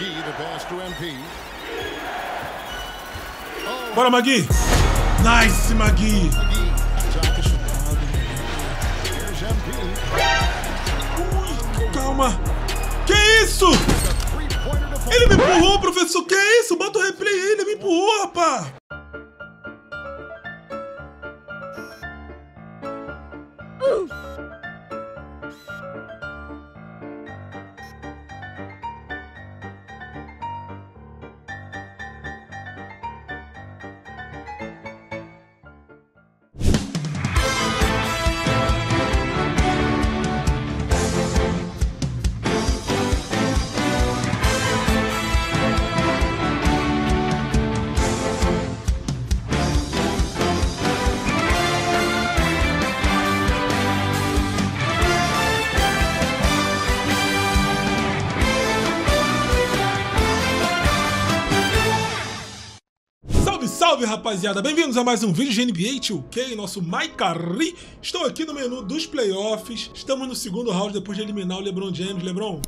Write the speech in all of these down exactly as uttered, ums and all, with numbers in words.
Magui, the pass to M P. Oh. Bora, Magui! Nice, Magui! Ui, calma! Que isso? Ele me empurrou, professor! Que isso? Bota o replay aí, ele me empurrou, rapaz! Salve, rapaziada, bem-vindos a mais um vídeo de N B A dois K, nosso Maikari. Estou aqui no menu dos playoffs. Estamos no segundo round depois de eliminar o LeBron James. LeBron,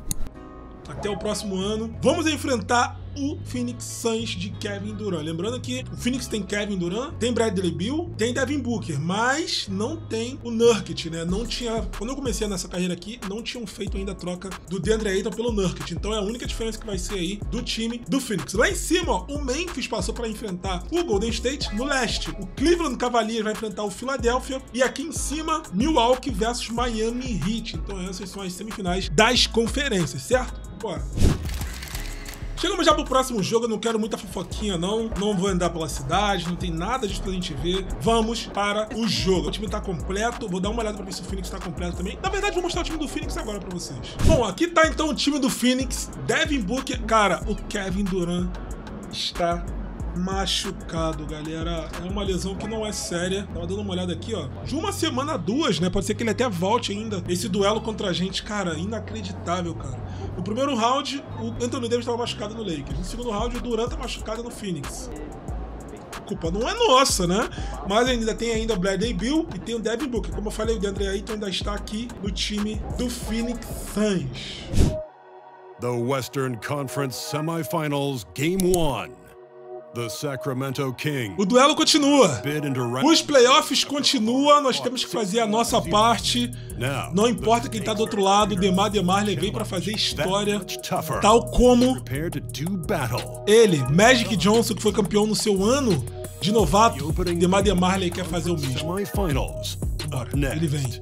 até o próximo ano. Vamos enfrentar o Phoenix Suns de Kevin Durant. Lembrando que o Phoenix tem Kevin Durant, tem Bradley Beal, tem Devin Booker, mas não tem o Nurkic, né? Não tinha... Quando eu comecei nessa carreira aqui, não tinham feito ainda a troca do Deandre Ayton pelo Nurkic. Então é a única diferença que vai ser aí do time do Phoenix. Lá em cima, ó, o Memphis passou para enfrentar o Golden State. No leste, o Cleveland Cavaliers vai enfrentar o Philadelphia. E aqui em cima, Milwaukee versus Miami Heat. Então essas são as semifinais das conferências, certo? Bora! Chegamos já pro próximo jogo, eu não quero muita fofoquinha não, não vou andar pela cidade, não tem nada disso pra gente ver. Vamos para o jogo. O time tá completo, vou dar uma olhada pra ver se o Phoenix tá completo também. Na verdade, vou mostrar o time do Phoenix agora pra vocês. Bom, aqui tá então o time do Phoenix, Devin Booker. Cara, o Kevin Durant está machucado, galera. É uma lesão que não é séria. Tava dando uma olhada aqui, ó. De uma semana a duas, né? Pode ser que ele até volte ainda. Esse duelo contra a gente, cara, inacreditável, cara. No primeiro round, o Anthony Davis tava machucado no Lakers. No segundo round, o Durant tá machucado no Phoenix. A culpa não é nossa, né? Mas ainda tem ainda o Bradley Beal e tem o Devin Booker. Como eu falei, o Deandre Ayton ainda está aqui no time do Phoenix Suns. The Western Conference Semifinals Game um. The Sacramento King. O duelo continua. Os playoffs continuam. Nós temos que fazer a nossa parte. Não importa quem tá do outro lado. Demar DeMar DeRozan veio para fazer história, tal como ele, Magic Johnson, que foi campeão no seu ano de novato. Demar DeMar DeRozan quer fazer o mesmo. Bora, ele vem.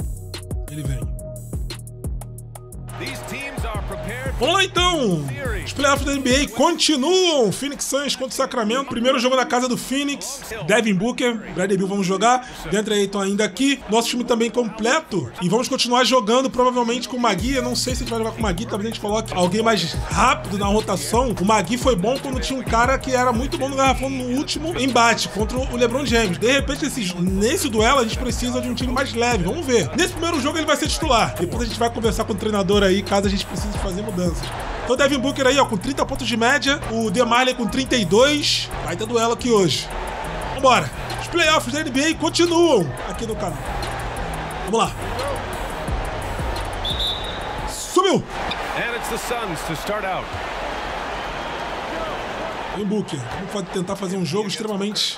Ele vem. Vamos lá então, os playoffs da N B A continuam, Phoenix Suns contra o Sacramento, primeiro jogo na casa do Phoenix, Devin Booker, Bradley Beal vamos jogar, Deandre Ayton ainda aqui, nosso time também completo e vamos continuar jogando provavelmente com o Magui. Eu não sei se a gente vai jogar com o Magui, talvez a gente coloque alguém mais rápido na rotação. O Magui foi bom quando tinha um cara que era muito bom no garrafão no último embate contra o LeBron James. De repente esses, nesse duelo a gente precisa de um time mais leve, vamos ver. Nesse primeiro jogo ele vai ser titular, depois a gente vai conversar com o treinador aí caso a gente precise fazer mudança. Então o Devin Booker aí, ó, com trinta pontos de média. O DeMar com trinta e dois. Vai ter duelo aqui hoje. Vambora. Os playoffs da N B A continuam aqui no canal. Vamos lá. Sumiu. Devin Booker. Vamos tentar fazer um jogo extremamente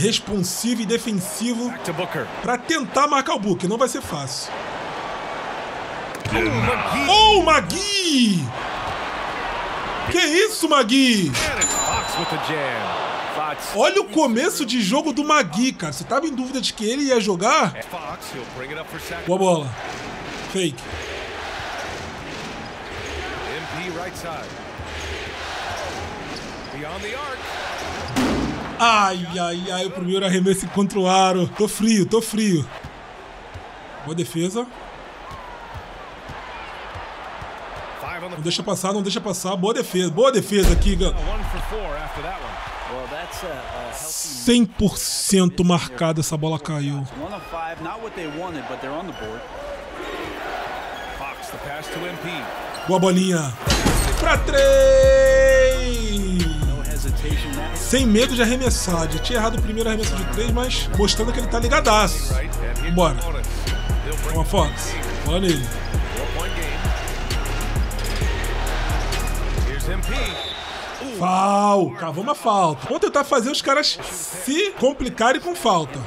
responsivo e defensivo para tentar marcar o Booker. Não vai ser fácil. Oh, Magui! Que isso, Magui? Olha o começo de jogo do Magui, cara. Você tava em dúvida de que ele ia jogar? Boa bola. Fake. Ai, ai, ai. O primeiro arremesso contra o aro. Tô frio, tô frio. Boa defesa. Não deixa passar, não deixa passar. Boa defesa, boa defesa aqui, Keegan. cem por cento marcada, essa bola caiu. Boa bolinha. Pra três! Sem medo de arremessar. Já tinha errado o primeiro arremesso de três, mas mostrando que ele tá ligadaço. Bora. Toma, Fox. Olha ele. Falta, vamos a falta. Vamos tentar fazer os caras se complicarem com falta.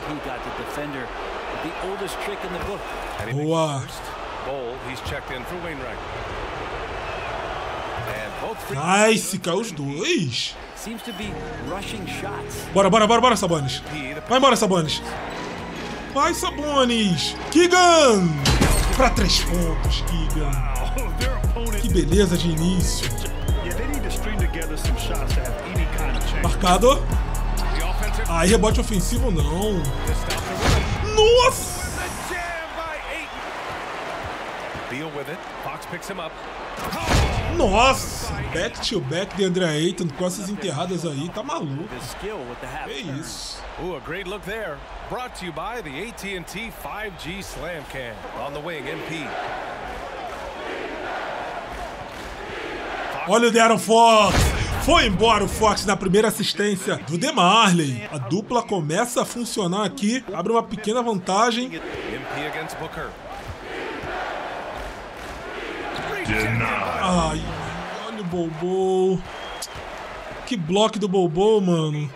Boa. Nice, caiu os dois. Bora, bora, bora, bora, Sabonis. Vai embora, Sabonis. Vai, Sabonis. Keegan. Pra três pontos, Keegan. Que beleza de início. Marcado. Aí, rebote ofensivo, não. Nossa! Nossa! Back to back de Deandre Ayton, costas enterradas aí, tá maluco. Que isso. Olha o De'Aaron Fox! Foi embora o Fox na primeira assistência do DeMarley. A dupla começa a funcionar aqui, abre uma pequena vantagem. Ai, olha o Bobo. Que bloco do Bobo, mano.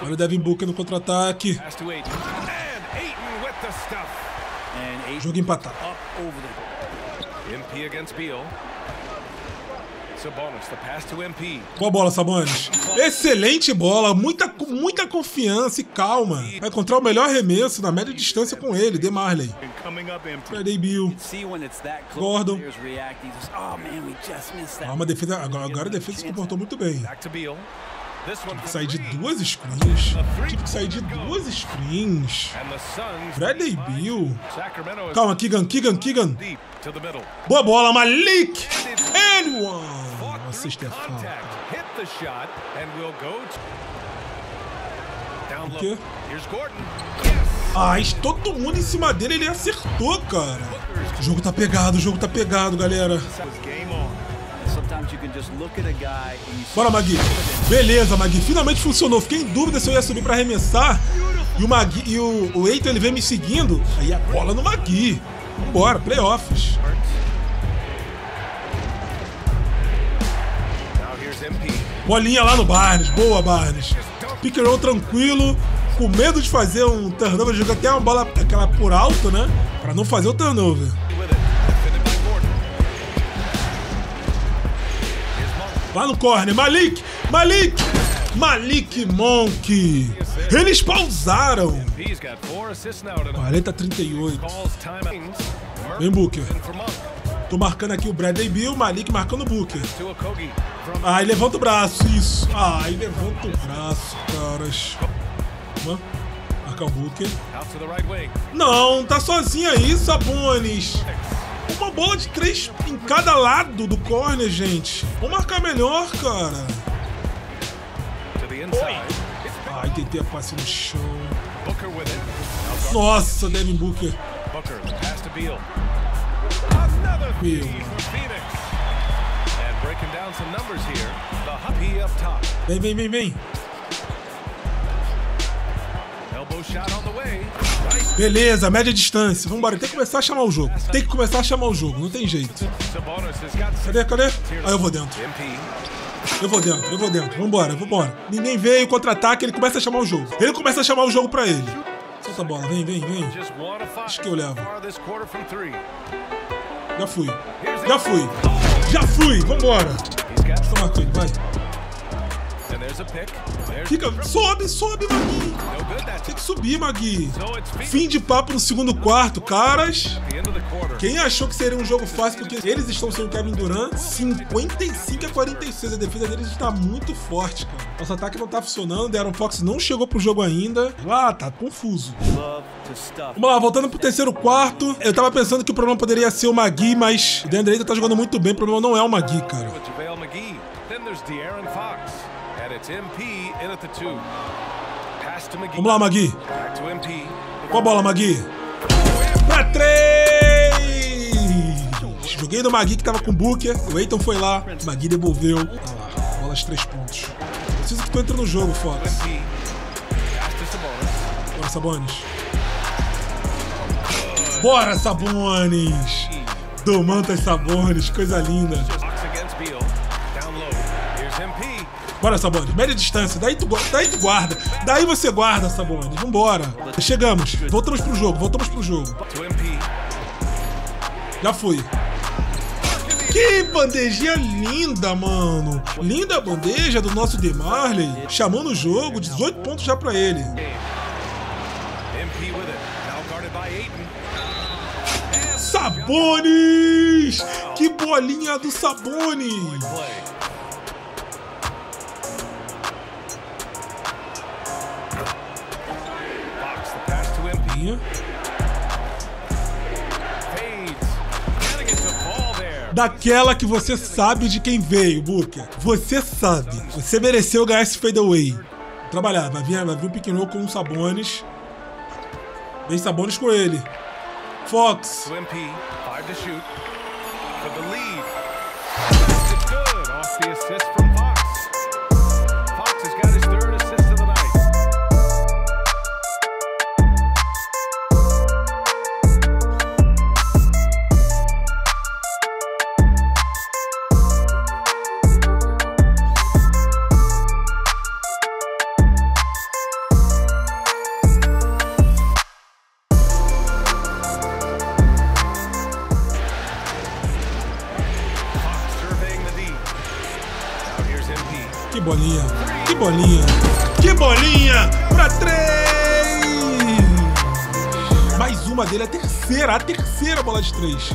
Olha o Devin Booker no contra-ataque. Jogo empatado. M P against Beal. Sabonis, the pass to M P. Boa bola, Sabonis. Excelente bola, muita, muita confiança e calma. Vai encontrar o melhor arremesso na média distância com ele, DeMarley. Bradley Beal. Gordon. Ah, uma defesa, agora, agora a defesa se comportou muito bem. Tive que sair de duas screens. Tive que sair de duas screens. Bradley Beal. Calma, Keegan, Keegan, Keegan. Boa bola, Malik. Anyone. Nossa, isto é falta. O quê? Ai, todo mundo em cima dele, ele acertou, cara. O jogo tá pegado, o jogo tá pegado, galera. Bora, Magui. Beleza, Magui. Finalmente funcionou. Fiquei em dúvida se eu ia subir pra arremessar. E o Magui, e o, o Eitan, ele vem me seguindo. Aí a bola no Magui. Vambora, playoffs. Bolinha lá no Barnes. Boa, Barnes. Pick and roll tranquilo. Com medo de fazer um turnover. Joga até uma bola aquela por alto, né? Pra não fazer o turnover. Lá no corner, Malik, Malik, Malik Monk. Eles pausaram. quarenta a trinta e oito. Vem, Booker. Tô marcando aqui o Bradley Beal, Malik marcando o Booker. Ai, levanta o braço, isso. Ai, levanta o braço, caras. Marca o Booker. Não, tá sozinho aí, Sabonis. Uma bola de três em cada lado do corner, gente. Vamos marcar melhor, cara. Oi. Ai, tentei a passe no chão. Nossa, Devin Booker. Meu. Vem, vem, vem, vem. Beleza, média distância. Vambora, tem que começar a chamar o jogo. Tem que começar a chamar o jogo, não tem jeito. Cadê, cadê? Ah, eu vou dentro. Eu vou dentro, eu vou dentro. Vambora, vambora. Ninguém veio, contra-ataque, ele começa a chamar o jogo. Ele começa a chamar o jogo pra ele. Solta a bola, vem, vem, vem. Acho que eu levo. Já fui, já fui. Já fui, vambora. Toma com ele, vai. Fica, sobe, sobe, Magui. Tem que subir, Magui. Fim de papo no segundo quarto, caras. Quem achou que seria um jogo fácil, porque eles estão sem o Kevin Durant, cinquenta e cinco a quarenta e seis. A defesa deles está muito forte, cara. Nosso ataque não tá funcionando. De'Aaron Fox não chegou pro jogo ainda. Ah, tá confuso. Vamos lá, voltando pro terceiro quarto. Eu tava pensando que o problema poderia ser o Magui, mas o Deandre Ayton tá jogando muito bem. O problema não é o Magui, cara. Vamos lá, Magui. Com a bola, Magui. Pra três! Joguei no Magui que tava com o Booker. O Ayton foi lá. O Magui devolveu. Olha lá, bola de três pontos. Preciso que tu entre no jogo, Fox. Bora, Sabonis. Bora, Sabonis. Domantas Sabonis, coisa linda. Bora, Sabonis, média distância, daí tu, daí tu guarda, daí você guarda, Sabonis, vambora. Chegamos, voltamos pro jogo, voltamos pro jogo. Já fui. Que bandejinha linda, mano. Linda bandeja do nosso DeMarley. Chamou no jogo, dezoito pontos já pra ele. Sabonis! Que bolinha do Sabonis! Daquela que você sabe de quem veio, Booker. Você sabe. Você mereceu ganhar esse fadeaway. Trabalhar. Vai vir, vai vir um pequeno com o Sabonis. Vem Sabonis com ele. Fox. Que bolinha, que bolinha, que bolinha pra três! Mais uma dele, a terceira, a terceira bola de três.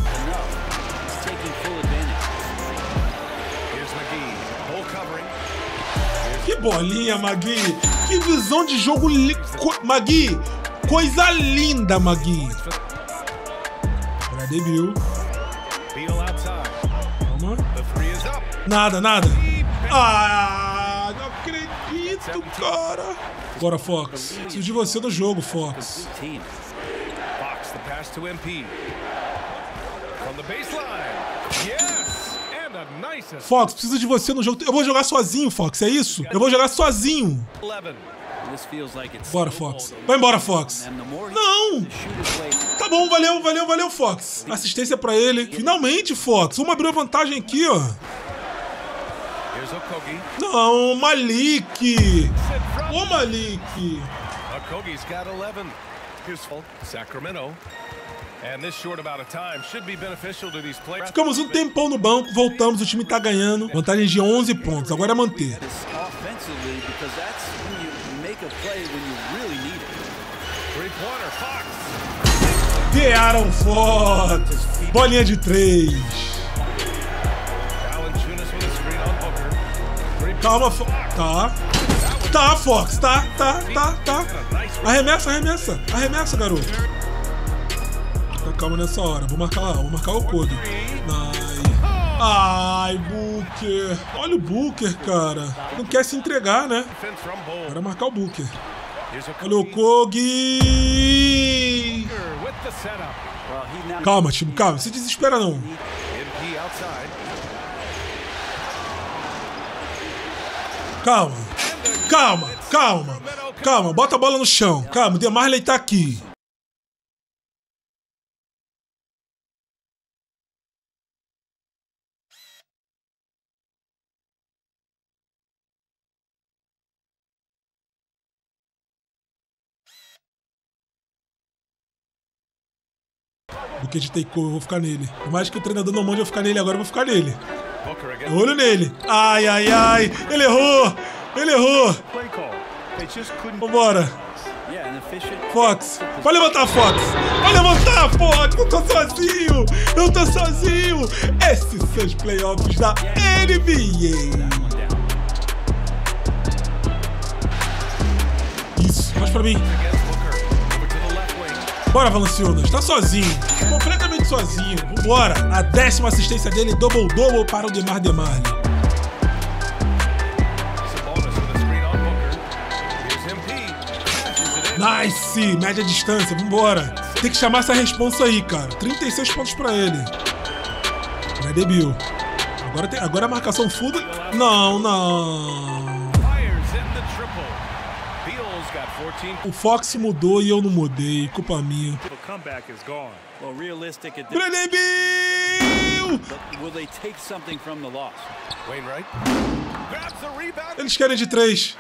Que bolinha, Magui! Que visão de jogo, li... Co... Magui! Coisa linda, Magui! Bradley Beal. Calma. Nada, nada. Ah! Do cara. Agora, Fox. Preciso de você no jogo, Fox. Fox, preciso de você no jogo. Eu vou jogar sozinho, Fox, é isso? Eu vou jogar sozinho. Bora, Fox. Vai embora, Fox. Não! Tá bom, valeu, valeu, valeu, Fox. Assistência pra ele. Finalmente, Fox. Vamos abrir a vantagem aqui, ó. Não, Malik! Ô, Malik! Ficamos um tempão no banco, voltamos, o time tá ganhando. Vantagem de onze pontos, agora é manter. De'Aaron Fox! Bolinha de três! Calma, Fox. Tá. Tá, Fox. Tá, tá, tá, tá. Arremessa, arremessa. Arremessa, garoto. Tá calma nessa hora. Vou marcar lá. Vou marcar o codo. Ai. Ai, Booker. Olha o Booker, cara. Não quer se entregar, né? Bora marcar o Booker. Olha o Kogi. Calma, time. Calma. Não se desespera, não. Calma, calma, calma, calma, bota a bola no chão, calma, o DeMarley tá aqui. Buquê de takeover, eu vou ficar nele. Por mais que o treinador não mande eu ficar nele agora, eu vou ficar nele. Olho nele. Ai, ai, ai. Ele errou. Ele errou. Vambora. Fox. Vai levantar, Fox. Vai levantar, Fox. Eu tô sozinho. Eu tô sozinho. Esses são os playoffs da N B A. Isso. Faz pra mim. Bora, Valanciunas, tá sozinho, completamente sozinho, vambora. A décima assistência dele, double-double para o DeMar DeMarley. Nice, média distância, vambora. Tem que chamar essa responsa aí, cara, trinta e seis pontos pra ele. Vai, Debil. Agora, tem... Agora a marcação fuda, não, não. O Fox mudou e eu não mudei, culpa minha. Bradley Beal! Eles querem de três.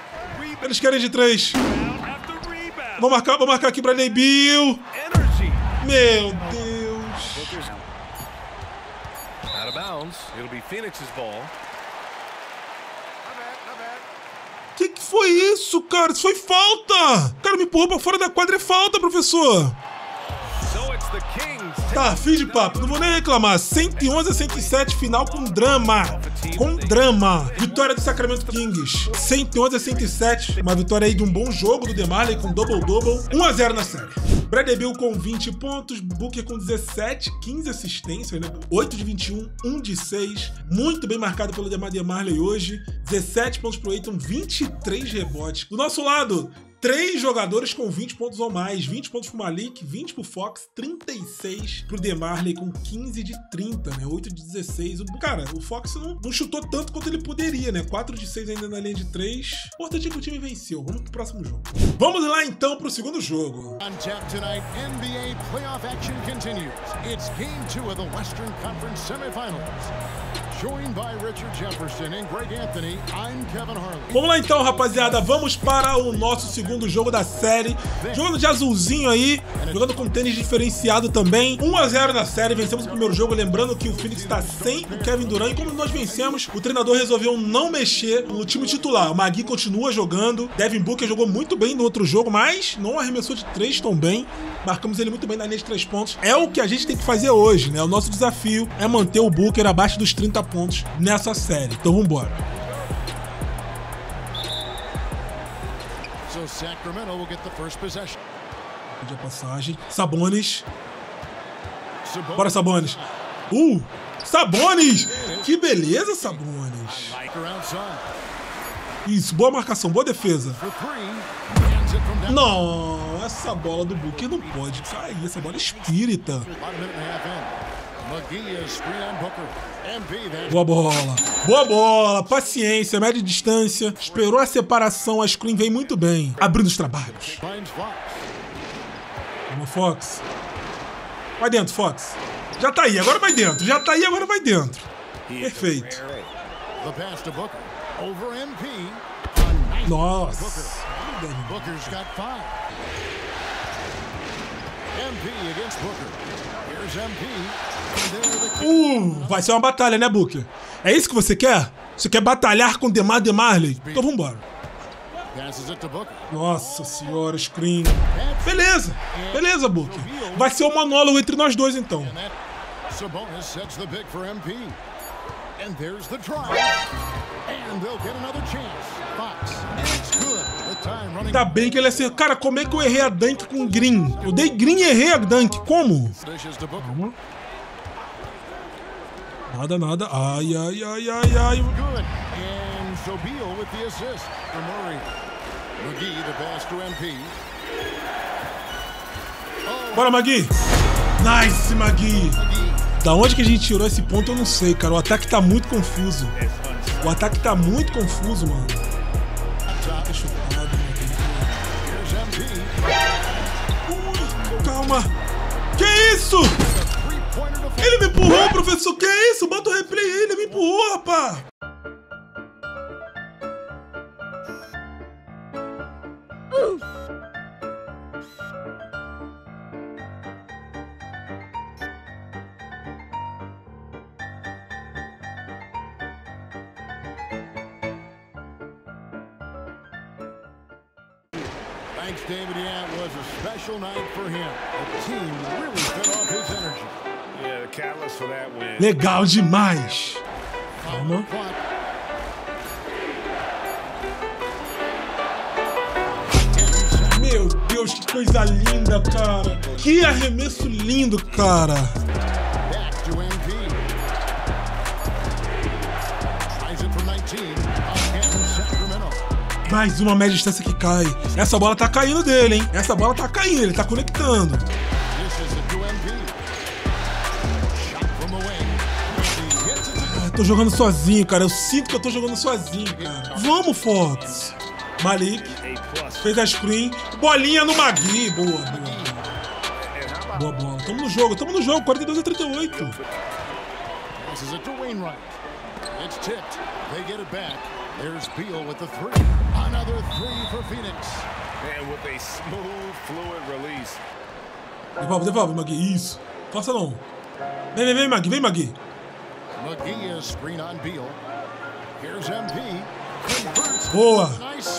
Eles querem de três. Vou marcar, vou marcar aqui pra Bradley Beal. Meu Deus. Out of bounds. It'll be Phoenix's ball. Que que foi isso, cara? Isso foi falta! O cara me empurrou pra fora da quadra, é falta, professor! Tá, fim de papo, não vou nem reclamar. cento e onze a cento e sete, final com drama. Com drama. Vitória do Sacramento Kings. cento e onze a cento e sete, uma vitória aí de um bom jogo do DeMar com double-double. um a zero na série. Bradley Beal com vinte pontos, Booker com dezessete, quinze assistências, né? oito de vinte e um, um de seis. Muito bem marcado pelo DeMar DeRozan hoje. dezessete pontos pro Ayton, vinte e três rebotes. Do nosso lado, três jogadores com vinte pontos ou mais, vinte pontos pro Malik, vinte pro Fox, trinta e seis pro DeMar com quinze de trinta, né, oito de dezesseis. O, cara, o Fox não, não chutou tanto quanto ele poderia, né, quatro de seis ainda na linha de três. Importante que o time venceu, vamos pro próximo jogo. Vamos lá então pro segundo jogo. Vamos lá então, rapaziada, vamos para o nosso segundo jogo da série. Jogando de azulzinho aí, jogando com tênis diferenciado também. um a zero na série, vencemos o primeiro jogo. Lembrando que o Phoenix está sem o Kevin Durant. E como nós vencemos, o treinador resolveu não mexer no time titular. O Magui continua jogando. Devin Booker jogou muito bem no outro jogo, mas não arremessou de três tão bem. Marcamos ele muito bem na linha de três pontos. É o que a gente tem que fazer hoje, né? O nosso desafio é manter o Booker abaixo dos trinta pontos nessa série. Então vambora. Pedi a passagem. Sabonis. Bora, Sabonis. Uh! Sabonis! Que beleza, Sabonis! Isso, boa marcação, boa defesa. Não, essa bola do Booker não pode cair. Essa bola é espírita. Boa bola, boa bola, paciência, média distância. Esperou a separação, a screen vem muito bem. Abrindo os trabalhos. Vamos, Fox. Vai dentro, Fox. Já tá aí, agora vai dentro. Já tá aí, agora vai dentro. Perfeito. Nossa. Uh, vai ser uma batalha, né, Booker? É isso que você quer? Você quer batalhar com DeMar DeRozan? Então vambora. Nossa senhora, screen. Beleza, beleza, Booker. Vai ser um monólogo entre nós dois, então. Ainda bem que ele acertou. Cara, como é que eu errei a dunk com green? Eu dei green e errei a dunk. Como? Calma. Nada, nada. Ai, ai, ai, ai, ai. Bora, Magui. Nice, Magui. Da onde que a gente tirou esse ponto, eu não sei, cara. O ataque tá muito confuso. O ataque tá muito confuso, mano. Ui, calma. Que isso? Ele me empurrou, professor. Que isso? Bota o replay aí. Ele me empurrou, rapaz. Thanks, David. That was a special night for him. The team really fed off his energy. Yeah, the catalyst for that win. Legal demais. Calma. Meu Deus, que coisa linda, cara. Que arremesso lindo, cara. Mais uma média distância que cai. Essa bola tá caindo dele, hein? Essa bola tá caindo, ele tá conectando. Ah, tô jogando sozinho, cara. Eu sinto que eu tô jogando sozinho, cara. Vamos, Fox. Malik. Fez a screen. Bolinha no Magui. Boa, boa, boa. Boa bola. Tamo no jogo, tamo no jogo. quarenta e dois a trinta e oito. Devolve, devolve, Magui. Isso. Faça não. Vem, vem, vem, Magui. Vem, Magui. Boa,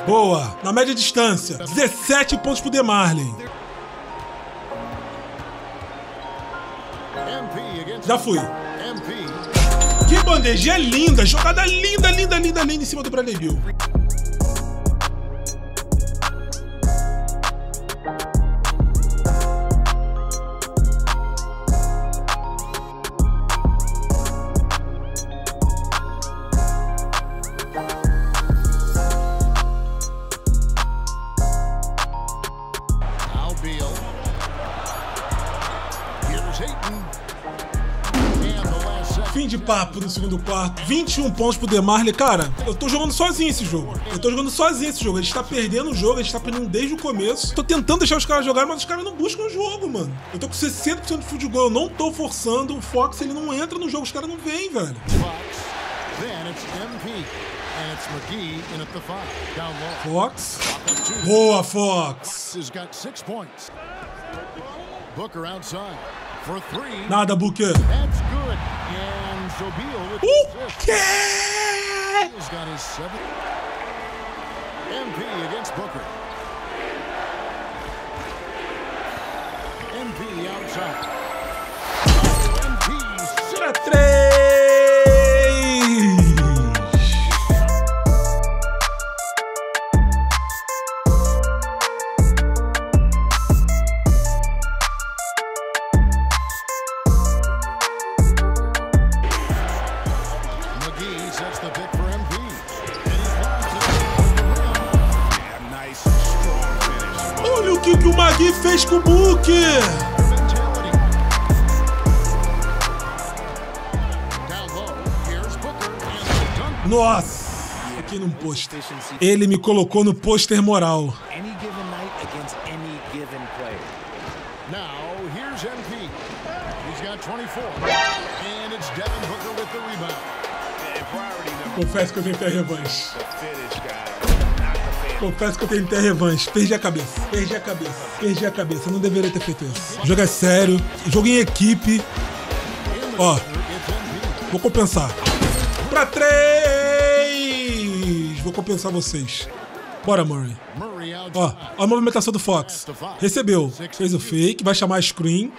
boa. Na média distância, dezessete pontos pro DeMarley. Já fui. Que bandeja linda, jogada linda, linda, linda, linda em cima do Bradley Beal. Fim de papo no segundo quarto, vinte e um pontos pro DeMarley. Cara, eu tô jogando sozinho esse jogo. Eu tô jogando sozinho esse jogo. A gente tá perdendo o jogo, a gente tá perdendo desde o começo. Tô tentando deixar os caras jogarem, mas os caras não buscam o jogo, mano. Eu tô com sessenta por cento de field goal, eu não tô forçando. O Fox, ele não entra no jogo, os caras não vêm, velho. Fox. Boa, Fox. Nada, Booker. O quê? Tira três! Olha o que, que o Magui fez com o Booker. Nossa, aqui num pôster. Ele me colocou no pôster moral. Confesso que eu tentei a revanche. Confesso que eu tentei a revanche. Perdi a cabeça. Perdi a cabeça. Perdi a cabeça. Não deveria ter feito isso. O jogo é sério. Jogo em equipe. Ó. Vou compensar. Pra três. Vou compensar vocês. Bora, Murray. Ó. Ó a movimentação do Fox. Recebeu. Fez o fake. Vai chamar a screen.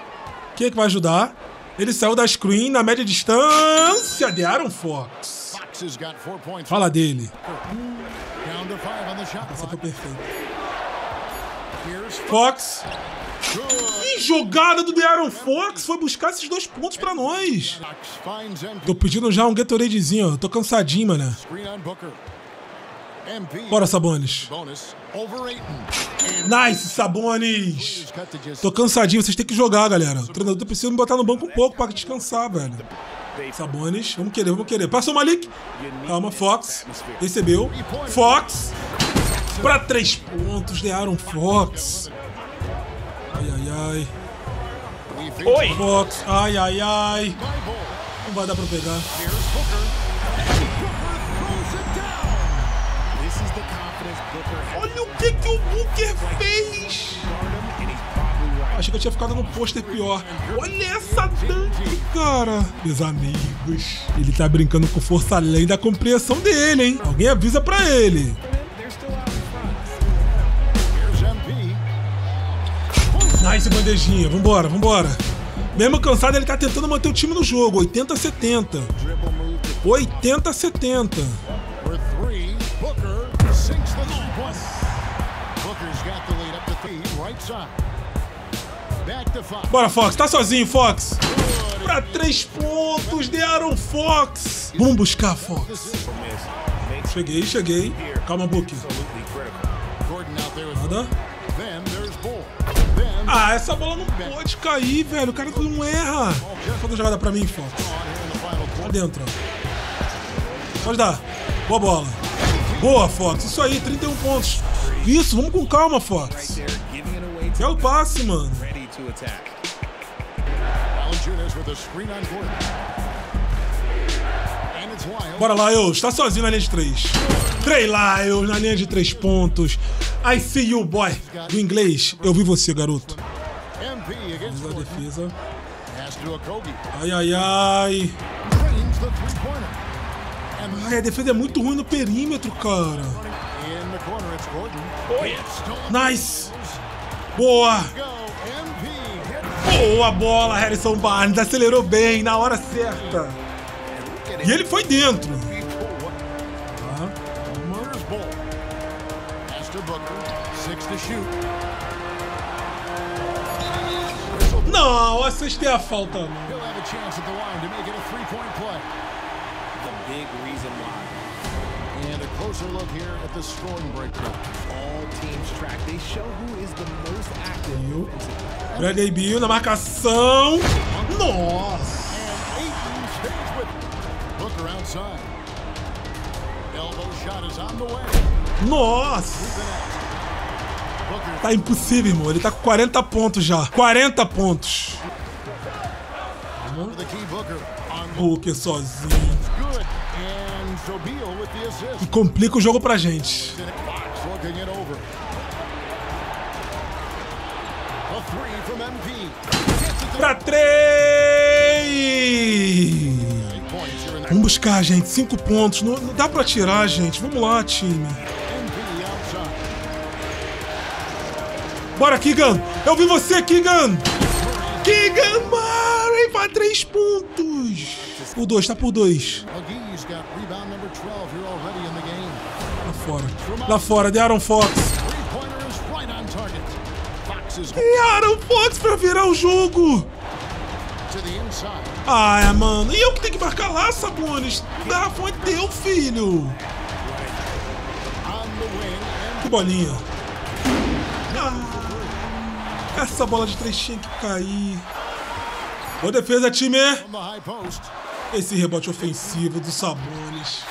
Quem é que vai ajudar? Ele saiu da screen na média distância. De'Aaron Fox. Fala dele. Essa foi perfeita. Fox. Que jogada do De'Aaron Fox. Foi buscar esses dois pontos pra nós. Tô pedindo já um Gatoradezinho. Tô cansadinho, mané. Bora, Sabonis. Nice, Sabonis. Tô cansadinho. Vocês têm que jogar, galera. O treinador precisa me botar no banco um pouco pra descansar, velho. Sabonis, vamos querer, vamos querer. Passou o Malik. Calma, Fox. Recebeu. Fox. Pra três pontos, De'Aaron Fox. Ai, ai, ai. Oi. Fox. Ai, ai, ai. Não vai dar pra pegar. Olha o que, que o Booker fez. Achei que eu tinha ficado no pôster pior. Olha essa dunk, cara. Meus amigos, ele tá brincando com força além da compreensão dele, hein? Alguém avisa pra ele. Nice bandejinha. Vambora, vambora. Mesmo cansado, ele tá tentando manter o time no jogo. oitenta a setenta. oitenta a setenta. Bora, Fox. Tá sozinho, Fox. Pra três pontos, De'Aaron Fox. Vamos buscar, Fox. Cheguei, cheguei. Calma, Booker. Nada. Ah, essa bola não pode cair, velho. O cara não erra. Faz uma jogada pra mim, Fox. Tá dentro. Pode dar. Boa bola. Boa, Fox. Isso aí, trinta e um pontos. Isso, vamos com calma, Fox. É o passe, mano. Bora lá, Lions. Está sozinho na linha de três. Trey Lyles na linha de três pontos. I see you, boy. Do inglês, eu vi você, garoto. Usa a defesa. Ai, ai, ai. Ai, a defesa é muito ruim no perímetro, cara. Nice. Boa. Boa bola, Harrison Barnes. Acelerou bem, na hora certa. E ele foi dentro. Tá. Não, assiste a falta. Bradley Beal na marcação. Nossa. Nossa. Tá impossível, irmão. Ele tá com quarenta pontos já. quarenta pontos. Booker sozinho. E complica o jogo pra gente. Pra três. Vamos buscar, gente. Cinco pontos. Não, não dá pra tirar, gente. Vamos lá, time. Bora, Keegan. Eu vi você, Keegan. Keegan Murray pra três pontos. Por dois, tá por dois. Lá fora. Lá fora, De'Aaron Fox. De'Aaron Fox pra virar o jogo. Ah, mano. E eu que tenho que marcar lá, Sabonis. Ah, foi teu, filho. Que bolinha. Ah, essa bola de três tinha que cair. Boa defesa, time. Esse rebote ofensivo do Sabonis.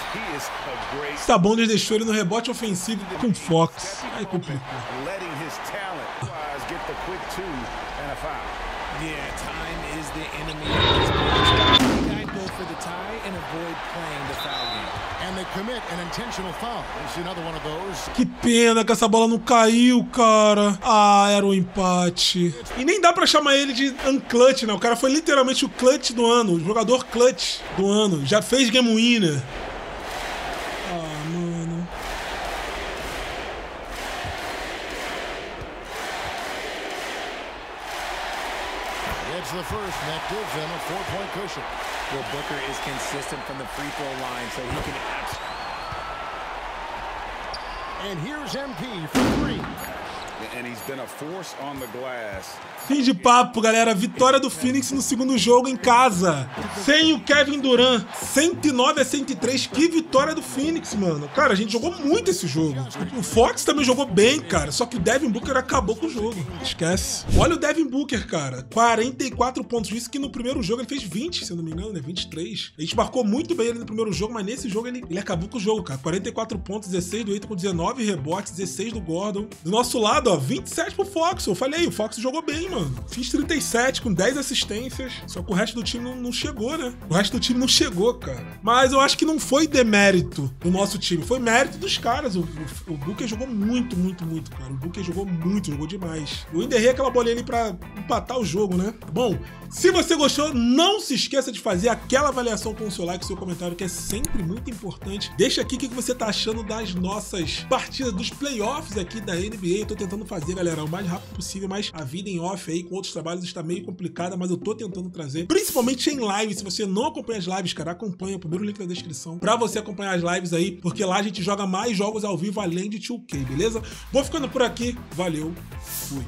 Sabonis deixou ele no rebote ofensivo com Fox. Aí complicou. Que pena que essa bola não caiu, cara. Ah, era um empate. E nem dá pra chamar ele de unclutch, né? O cara foi literalmente o clutch do ano. O jogador clutch do ano. Já fez game winner. Ah, mano. It's the first, and that gives him a four-point cushion. Well, Booker is consistent from the free throw line, so he can act. And here's M P for three. And he's been a force on the glass. Fim de papo, galera. Vitória do Phoenix no segundo jogo em casa. Sem o Kevin Durant. cento e nove a cento e três. Que vitória do Phoenix, mano. Cara, a gente jogou muito esse jogo. O Fox também jogou bem, cara. Só que o Devin Booker acabou com o jogo. Esquece. Olha o Devin Booker, cara. quarenta e quatro pontos. Isso que no primeiro jogo ele fez vinte, se eu não me engano, né? vinte e três. A gente marcou muito bem ele no primeiro jogo, mas nesse jogo ele, ele acabou com o jogo, cara. quarenta e quatro pontos, dezesseis do Ayton com dezenove rebotes, dezesseis do Gordon. Do nosso lado, ó, vinte e sete pro Fox. Eu falei, o Fox jogou bem, mano. Fiz trinta e sete com dez assistências. Só que o resto do time não, não chegou, né? O resto do time não chegou, cara. Mas eu acho que não foi demérito do nosso time. Foi mérito dos caras. O, o, o Booker jogou muito, muito, muito, cara. O Booker jogou muito, jogou demais. Eu enterrei aquela bolinha ali pra empatar o jogo, né? Bom, se você gostou, não se esqueça de fazer aquela avaliação com o seu like, o seu comentário, que é sempre muito importante. Deixa aqui o que você tá achando das nossas partidas, dos playoffs aqui da N B A. Eu tô tentando fazer, galera, o mais rápido possível, mas a vida em off aí, com outros trabalhos, está meio complicada, mas eu tô tentando trazer, principalmente em live. Se você não acompanha as lives, cara, acompanha o primeiro link na descrição pra você acompanhar as lives aí, porque lá a gente joga mais jogos ao vivo além de dois K, beleza? Vou ficando por aqui, valeu, fui!